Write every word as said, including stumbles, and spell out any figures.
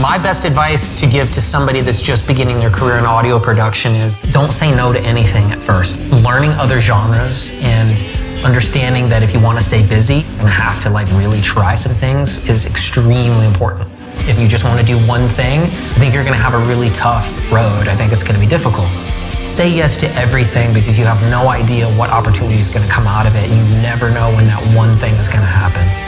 My best advice to give to somebody that's just beginning their career in audio production is don't say no to anything at first. Learning other genres and understanding that if you want to stay busy and have to like really try some things is extremely important. If you just want to do one thing, I think you're going to have a really tough road. I think it's going to be difficult. Say yes to everything because you have no idea what opportunity is going to come out of it. You never know when that one thing is going to happen.